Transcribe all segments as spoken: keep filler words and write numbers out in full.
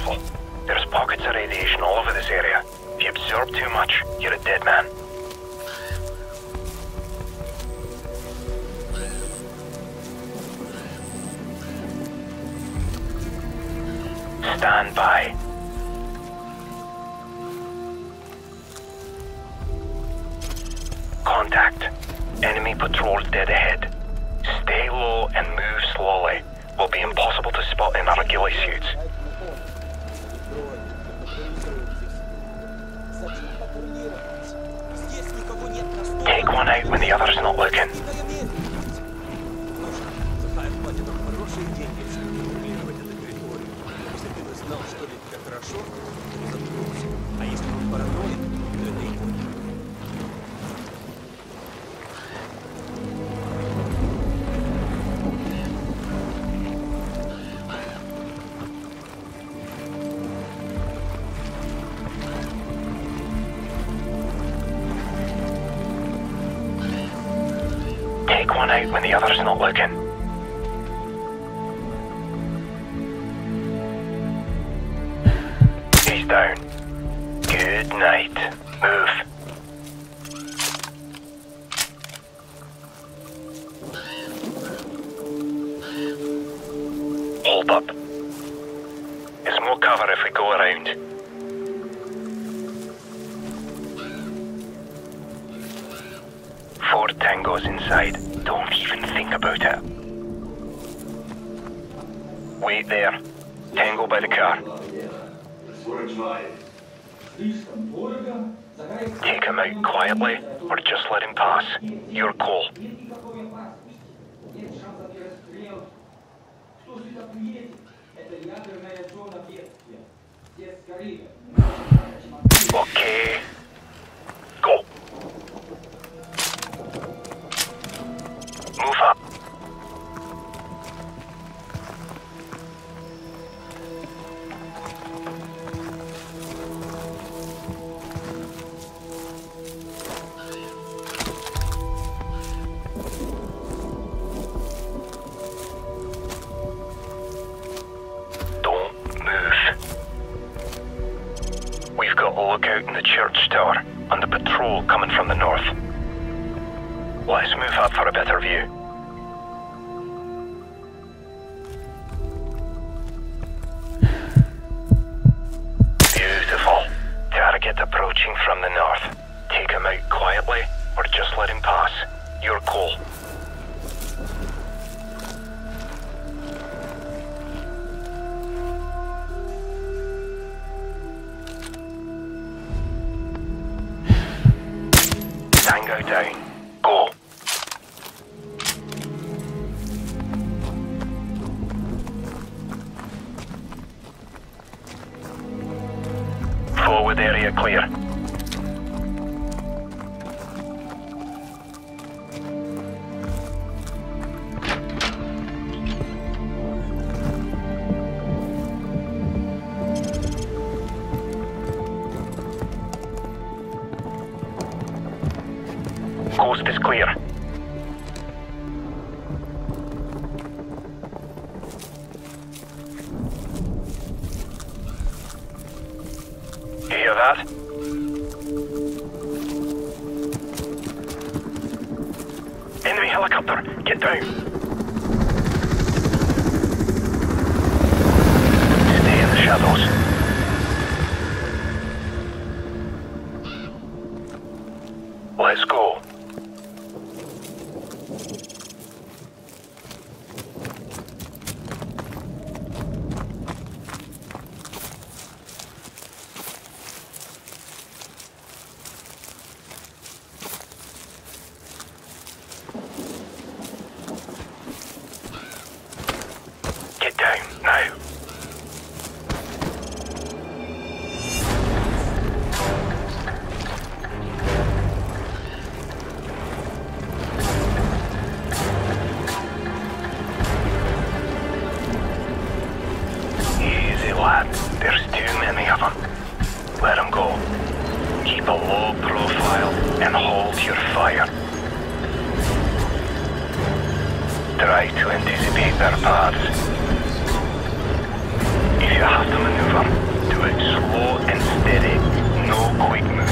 careful. There's pockets of radiation all over this area. If you absorb too much, you're a dead man. Stand by. Contact. Enemy patrols dead ahead. Stay low and move slowly. Will be impossible to spot in our ghillie suits. Take one out when the other's not looking. Take one out when the other's not looking. Down. Good night. Move. Hold up. There's more cover if we go around. Four tangos inside. Don't even think about it. Wait there. Tango by the car. Take him out quietly, or just let him pass. Your call. Okay. Go. Move up. Out in the church tower, and the patrol coming from the north. Let's move up for a better view. Beautiful. Target approaching from the north. Take him out quietly, or just let him pass. Your call. Tango down. Go. Forward area clear. Coast is clear. You hear that? Enemy helicopter, get down. Stay in the shadows. Let's go. There's too many of them. Let them go. Keep a low profile and hold your fire. Try to anticipate their paths. If you you have to maneuver. Do it slow and steady. No quick movements.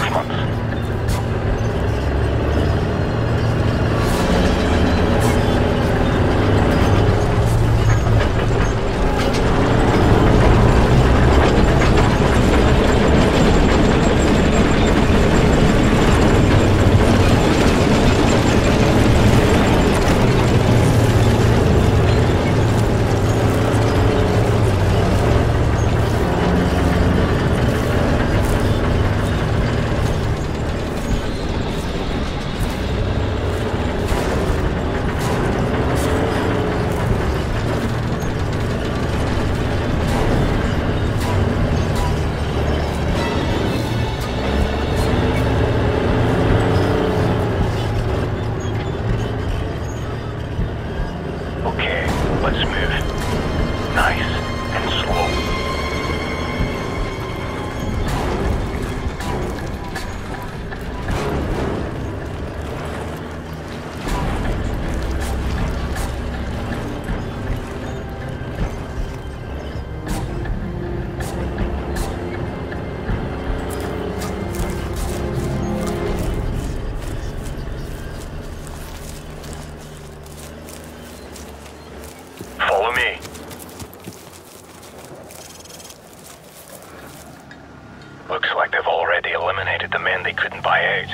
Looks like they've already eliminated the men they couldn't buy out.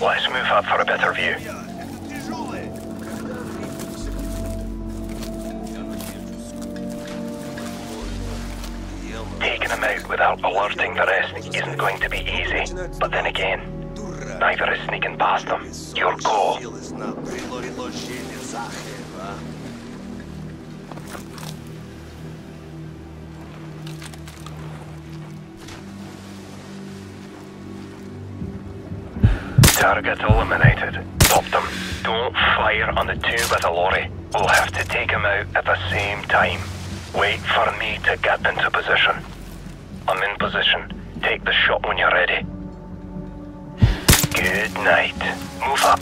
Let's move up for a better view. Taking them out without alerting the rest isn't going to be easy, but then again, neither is sneaking past them. Your goal. Target eliminated. Stop them. Don't fire on the two with a lorry. We'll have to take them out at the same time. Wait for me to get into position. I'm in position. Take the shot when you're ready. Good night. Move up.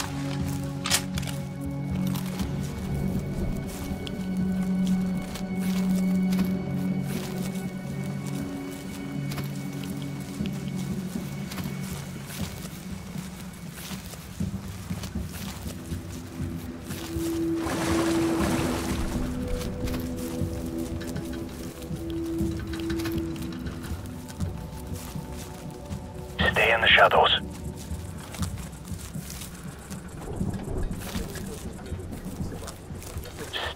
Stay in the shadows.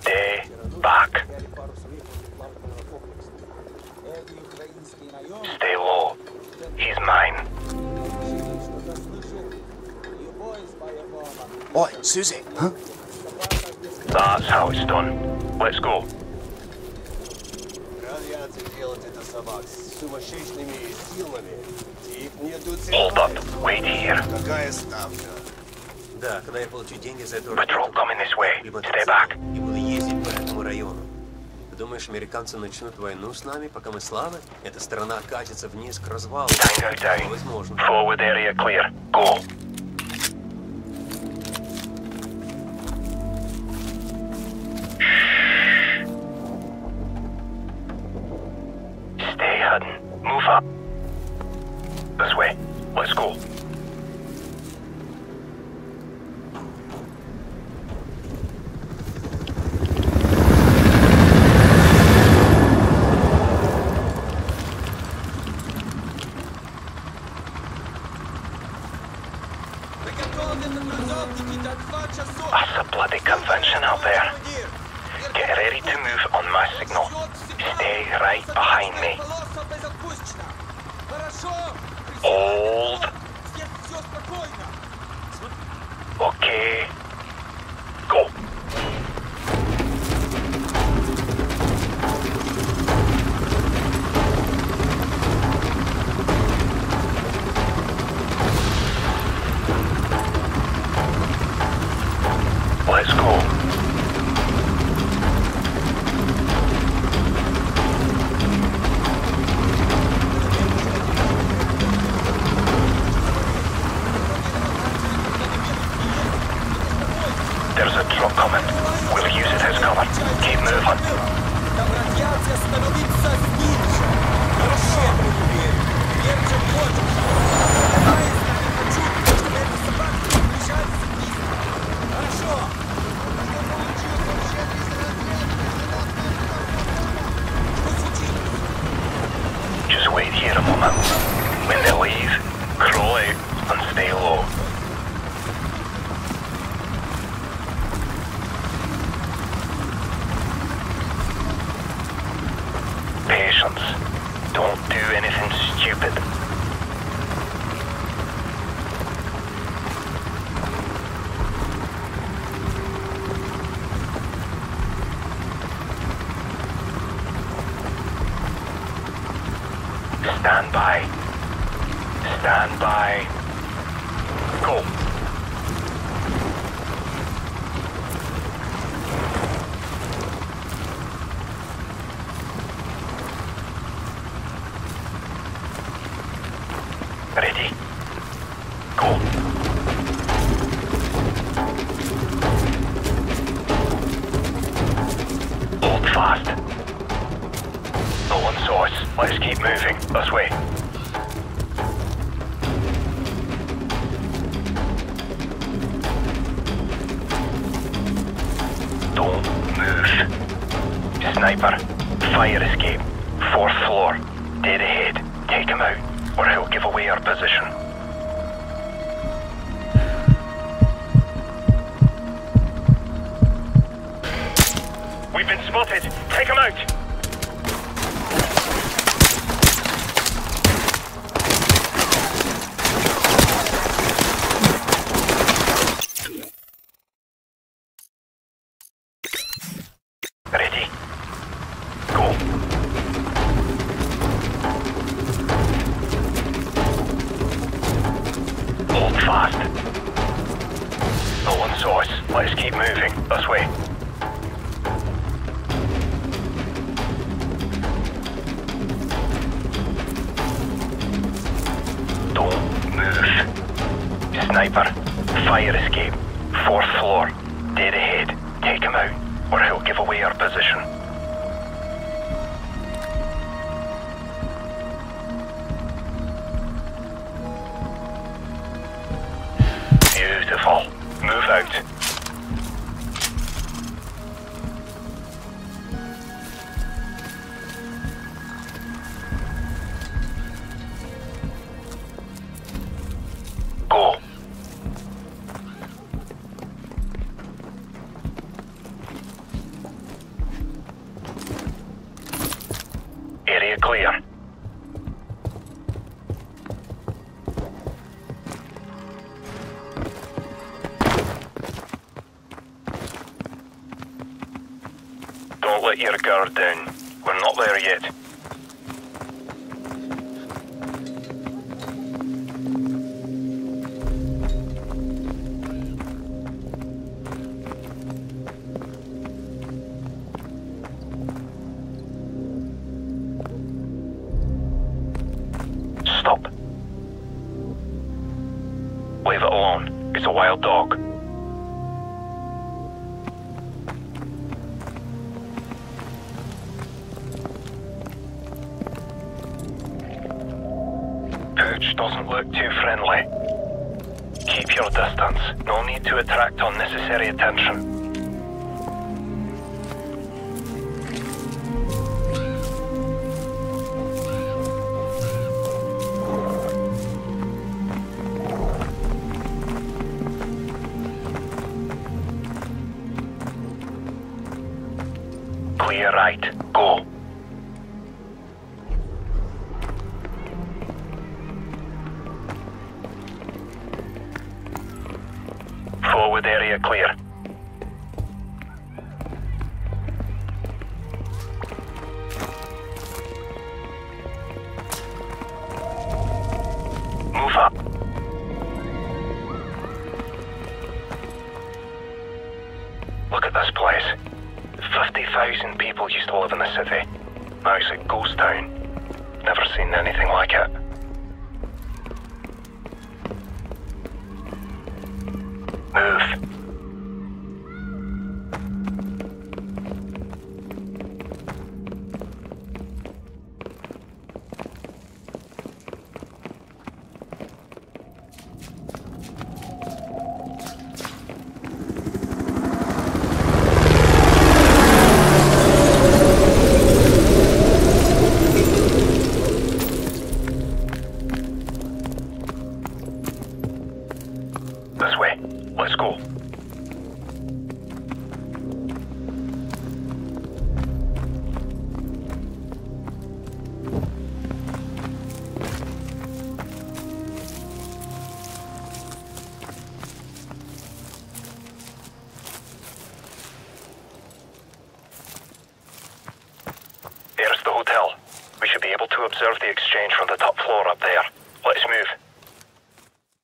Stay back. Stay low. He's mine. Oi, Susie. Huh? That's how it's done. Let's go. Hold up, wait here. Patrol coming this way. Stay back. Tango down. Forward area clear. Go. Move up. This way. Let's go. That's a bloody convention out there. Get ready to move on my signal. Stay right behind me. Hold. Okay. Go. Let's go. There's a truck coming. We'll use it as cover. Keep moving. боятся становиться ниже. Хорошо, теперь. Тем, чем хочешь. Давай, я хочу, чтобы эта собака приближалась к ним. Хорошо. Just wait here a moment. When they leave, crawl out and stay low. Don't do anything stupid. Stand by. Stand by. Go. Let's keep moving. This way. Don't move. Sniper. Fire escape. Fourth floor. Dead ahead. Take him out, or he'll give away our position. We've been spotted. Take him out. Fast. No one saw us. Let's keep moving. This way. Don't move. Sniper. Fire escape. Fourth floor. Dead ahead. Take him out, or he'll give away our position. Beautiful. Move out. Go. Area clear. Let your guard down. We're not there yet. Stop. Leave it alone. It's a wild dog. Pooch doesn't look too friendly. Keep your distance. No need to attract unnecessary attention. Clear right. Go. Forward area clear. Move up. Look at this place. fifty thousand people used to live in the city. Now it's a ghost town. Never seen anything like it. Move. to observe the exchange from the top floor up there. Let's move.